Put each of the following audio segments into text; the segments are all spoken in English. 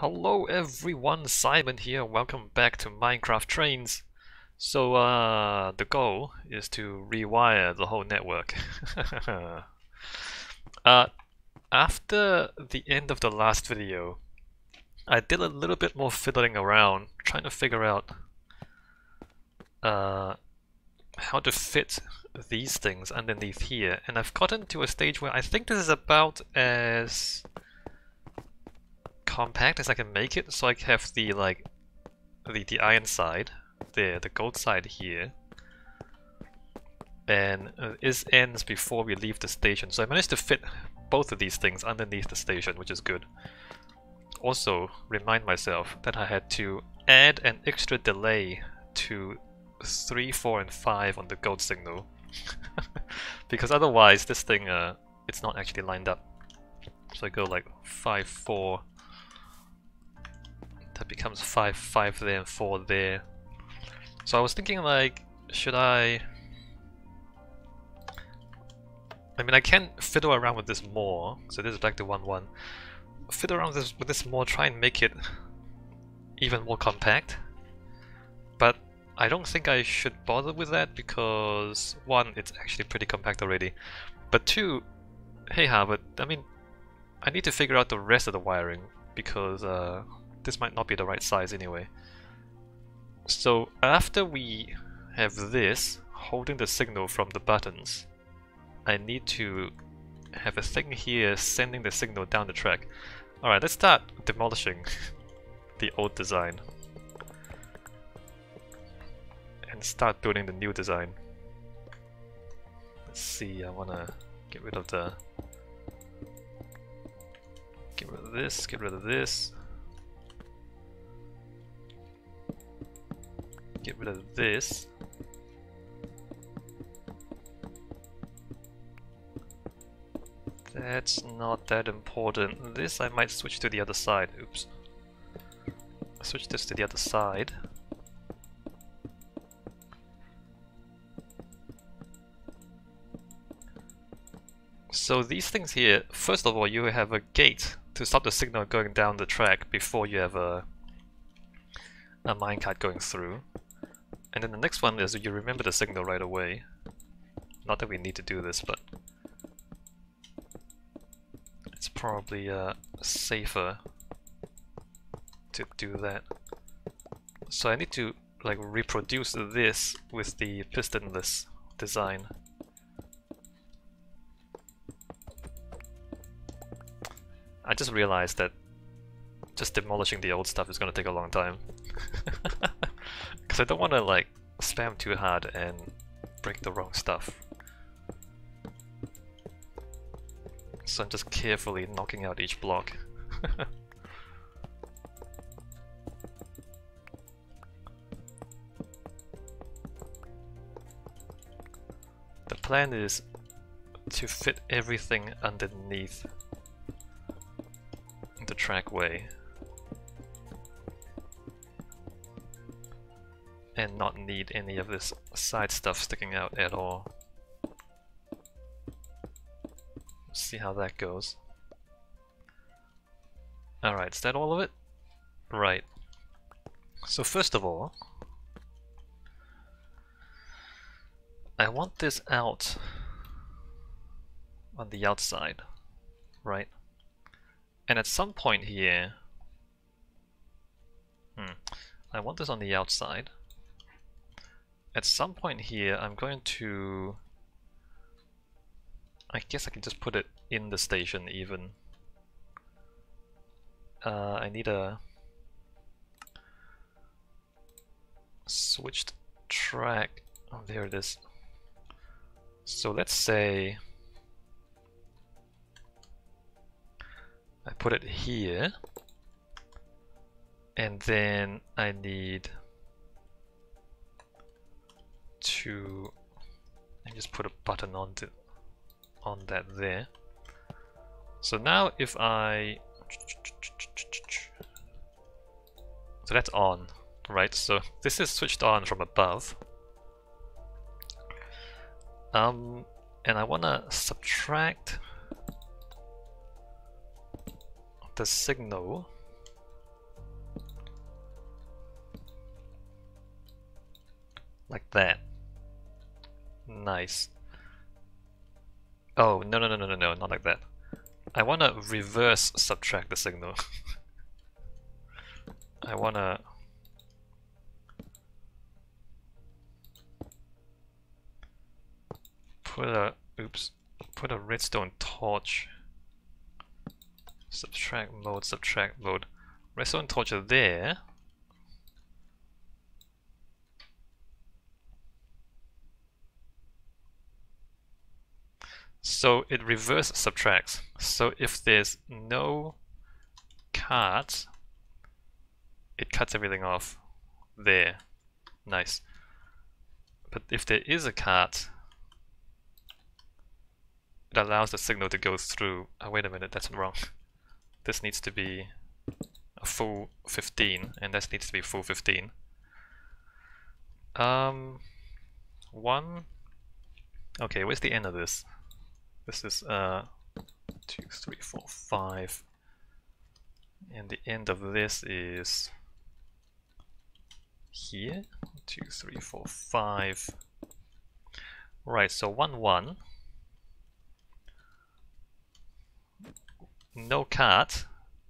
Hello everyone, Simon here, welcome back to Minecraft Trains. So the goal is to rewire the whole network. After the end of the last video, I did a little bit more fiddling around, trying to figure out how to fit these things underneath here, and I've gotten to a stage where I think this is about as compact as I can make it. So I have the iron side there, the gold side here, and this ends before we leave the station. So I managed to fit both of these things underneath the station, which is good. Also remind myself that I had to add an extra delay to 3, 4 and 5 on the gold signal because otherwise this thing, it's not actually lined up. So I go like 5, 4, that becomes 5, 5 there and 4 there. So I was thinking, like, should I mean, I can fiddle around with this more, so this is back to 1, 1. Fiddle around with this more, try and make it even more compact, but I don't think I should bother with that because 1, it's actually pretty compact already, but 2, hey Harvard, I mean, I need to figure out the rest of the wiring because this might not be the right size anyway. So after we have this holding the signal from the buttons, I need to have a thing here sending the signal down the track. Alright, let's start demolishing the old design and start building the new design. Let's see, I wanna get rid of this, get rid of this, get rid of this, that's not that important. This I might switch to the other side, oops, switch this to the other side. So these things here, first of all, you have a gate to stop the signal going down the track before you have a minecart going through. And then the next one is you remember the signal right away. Not that we need to do this, but it's probably safer to do that. So I need to like reproduce this with the pistonless design. I just realized that just demolishing the old stuff is going to take a long time because I don't want to like spam too hard and break the wrong stuff. So I'm just carefully knocking out each block. The plan is to fit everything underneath the trackway and not need any of this side stuff sticking out at all. See how that goes. Alright, is that all of it? Right. So first of all, I want this out on the outside, right? And at some point here, I want this on the outside. At some point here, I'm going to, I guess I can just put it in the station even. I need a switched track. Oh, there it is. So let's say I put it here, and then I need to just put a button on that there. So now if I, so that's on, right? So this is switched on from above, and I want to subtract the signal that. Nice. Oh, no, not like that. I want to reverse subtract the signal. I want to... Put a redstone torch. Subtract mode. Redstone torch there. So it reverse subtracts. So if there's no cards, it cuts everything off there. Nice. But if there is a card, it allows the signal to go through. Oh, wait a minute, that's wrong. This needs to be a full 15, and this needs to be full 15. 1. Okay, where's the end of this? This is 2, 3, 4, 5, and the end of this is here. 2, 3, 4, 5. Right, so 1, 1. No card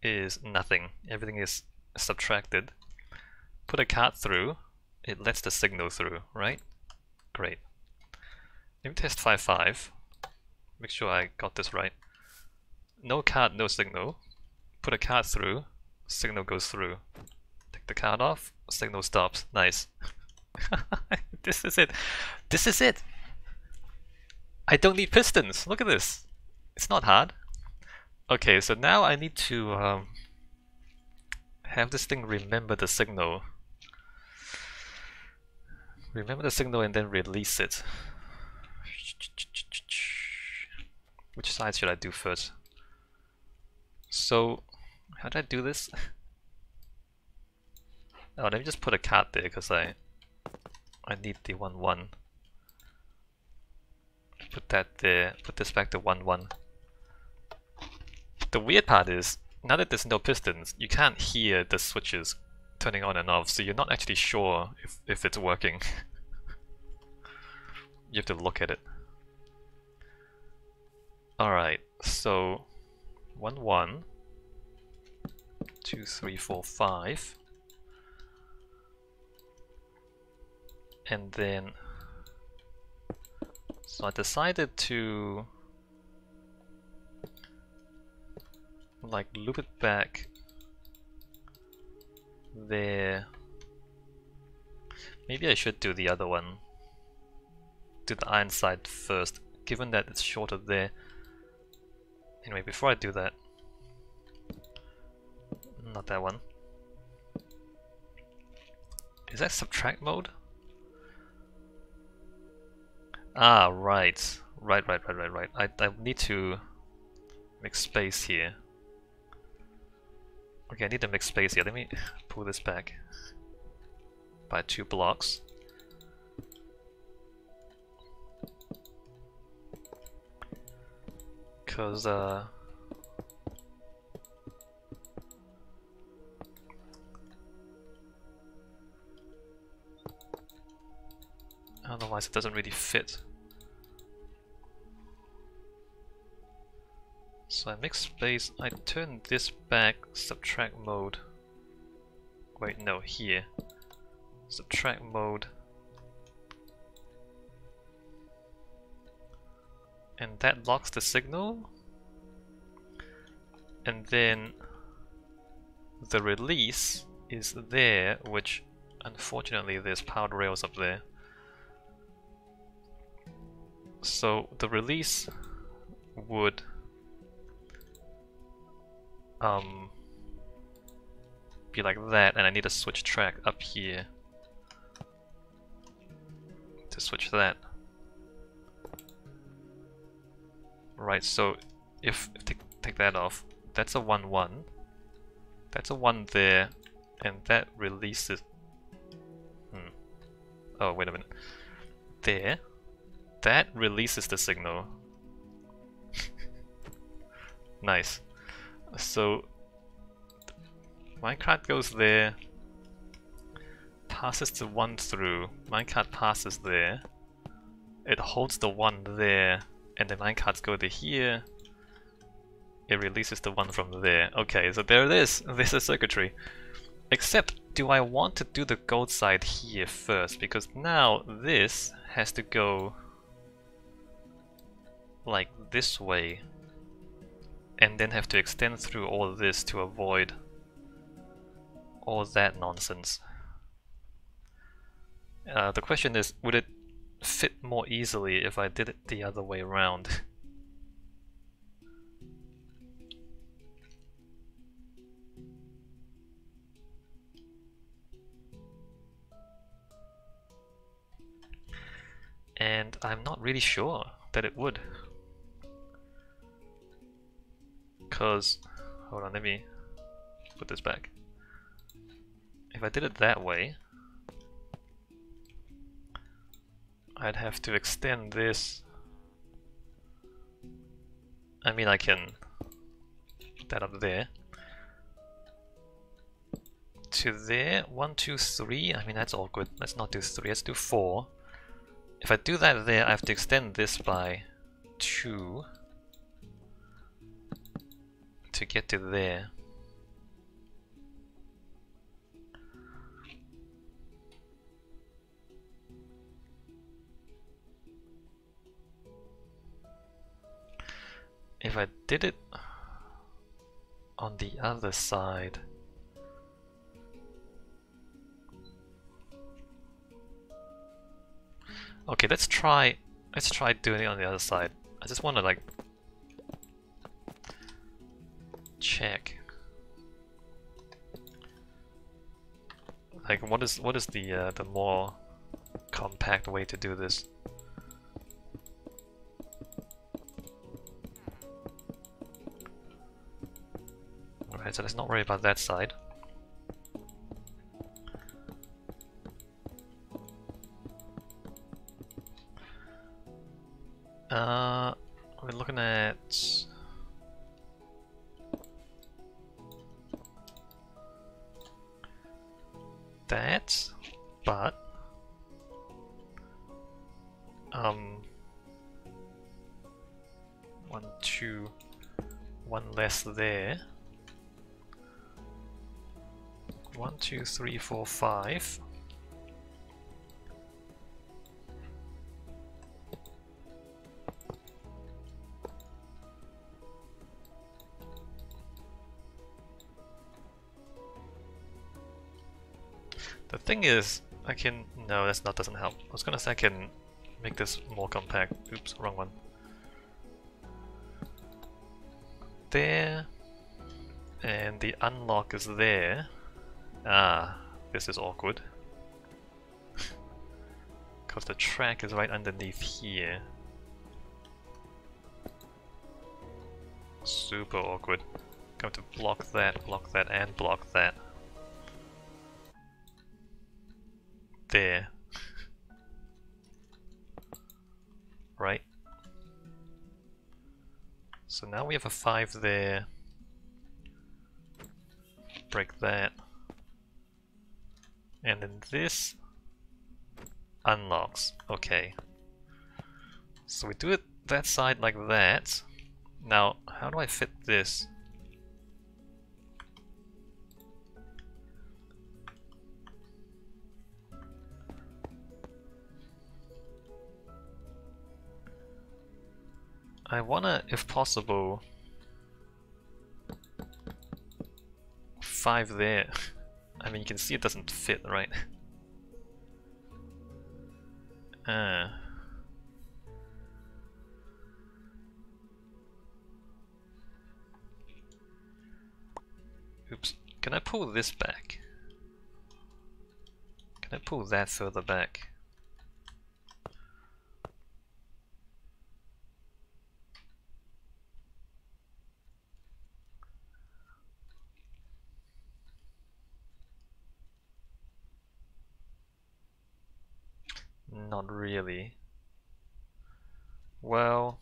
is nothing. Everything is subtracted. Put a card through. It lets the signal through. Right? Great. Let me test 5, 5. Make sure I got this right. No card, no signal. Put a card through, signal goes through. Take the card off, signal stops. Nice. This is it. This is it. I don't need pistons. Look at this. It's not hard. Okay, so now I need to have this thing remember the signal. Remember the signal and then release it. Which side should I do first? So, how did I do this? Oh, let me just put a card there because I need the 1, 1. Put that there. Put this back to 1, 1. The weird part is, now that there's no pistons, you can't hear the switches turning on and off, so you're not actually sure if it's working. You have to look at it. Alright, so 1, 1, 2, 3, 4, 5, and then so I decided to like loop it back there. Maybe I should do the other one. Do the iron side first, given that it's shorter there. Anyway, before I do that, not that one. Is that subtract mode? Ah, right. I need to make space here. Okay, I need to make space here. Let me pull this back by 2 blocks. Because otherwise it doesn't really fit. So I make space, I turn this back, subtract mode. Wait, no, here. Subtract mode. And that locks the signal, and then the release is there, which unfortunately there's powered rails up there. So the release would be like that, and I need to switch track up here to switch that. Right, so if take that off, that's a 1, 1. That's a 1 there, and that releases. Oh, wait a minute. There, that releases the signal. Nice. So, minecart goes there. passes the one through, minecart passes there, it holds the one there, and the minecarts go to here, it releases the one from there. Okay, so there it is, this is circuitry. Except, do I want to do the gold side here first? Because now this has to go like this way, and then have to extend through all this to avoid all that nonsense. The question is, would it fit more easily if I did it the other way around? And I'm not really sure that it would. Because, hold on, let me put this back. If I did it that way, I'd have to extend this. I mean, I can put that up there. To there, 1, 2, 3. I mean, that's awkward. Let's not do 3, let's do 4. If I do that there, I have to extend this by 2 to get to there. If I did it on the other side, okay, let's try doing it on the other side. I just want to like check like what is the more compact way to do this. Alright, so let's not worry about that side. We're looking at that, but one less there. 1, 2, 3, 4, 5. The thing is, I can... no, that's not, doesn't help. I was gonna say I can make this more compact. Oops, wrong one. There. And the unlock is there. Ah, this is awkward. Because the track is right underneath here. Super awkward. Going to block that, and block that. There. Right. So now we have a 5 there. Break that. And then this unlocks. Okay. So we do it that side like that. Now, how do I fit this? I wanna, if possible, 5 there. I mean, you can see it doesn't fit, right? Oops. Can I pull this back? Can I pull that further back? Not really. Well,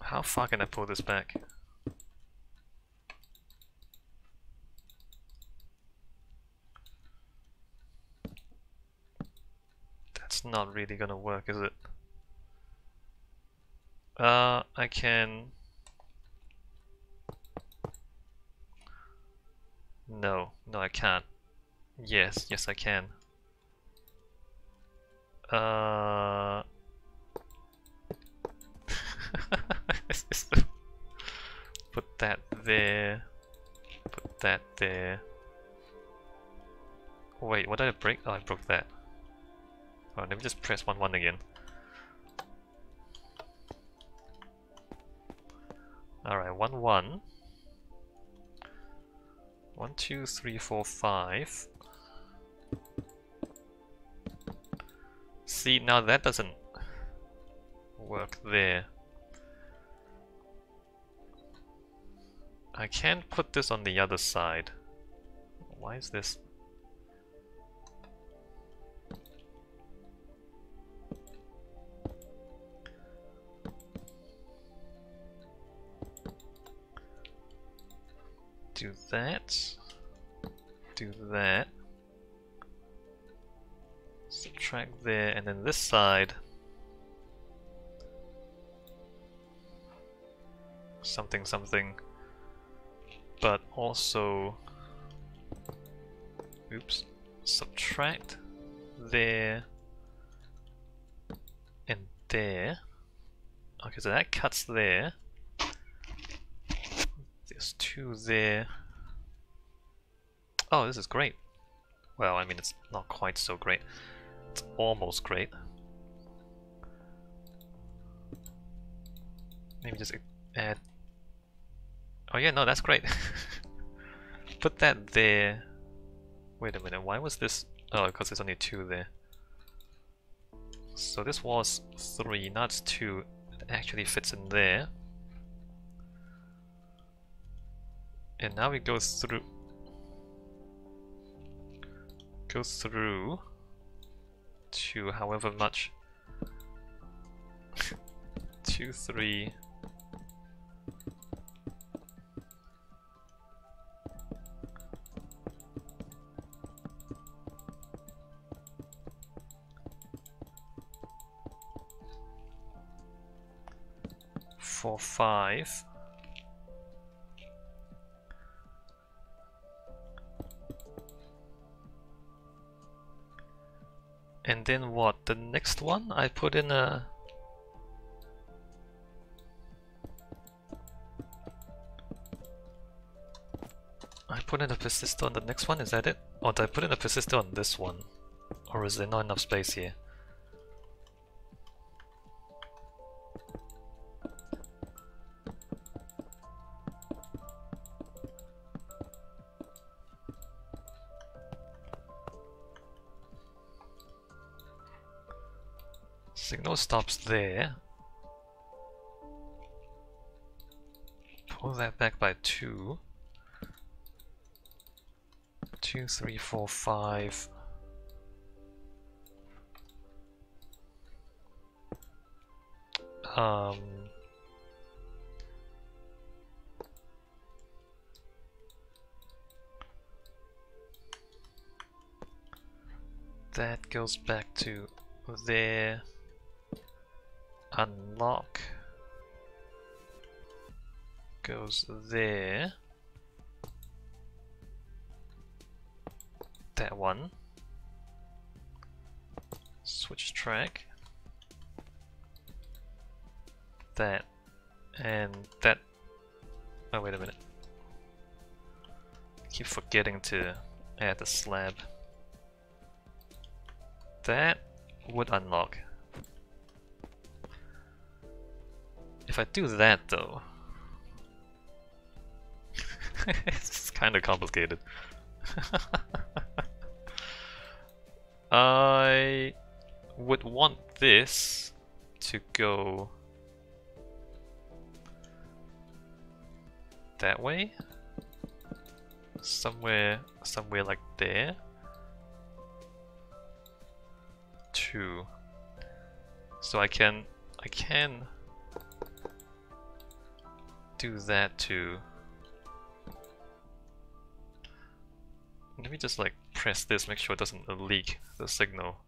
How far can I pull this back? That's not really gonna work, is it? I can... No, I can't. Yes, I can. Put that there. Put that there. Wait, what did I break? Oh, I broke that. Alright, let me just press 1-1 again. Alright, 1-1. 1, 2, 3, 4, 5. See, now that doesn't work there. I can't put this on the other side. Why is this? Do that. Do that. Subtract there, and then this side. Something. But also, oops, subtract there and there. Okay, so that cuts there. There's 2 there. Oh, this is great. Well, I mean, it's not quite so great. It's almost great. Maybe just add... Oh yeah, no, that's great. Put that there. Wait a minute, why was this? Oh, because there's only 2 there. So this was 3, now it's 2. It actually fits in there. And now we go through. Go through to however much. 2, 3. Four, 5, and then what? The next one I put in a. I put in a persistor on the next one. Is that it? Or did I put in a persistor on this one? Or is there not enough space here? Signal stops there. Pull that back by 2. 2, 3, 4, 5. That goes back to there. Unlock goes there. That one. Switch track. That and that. Oh, wait a minute. I keep forgetting to add the slab. That would unlock. If I do that though, it's kind of complicated. I would want this to go that way, somewhere like there. Two. So I can do that too. Let me just like press this, make sure it doesn't leak the signal.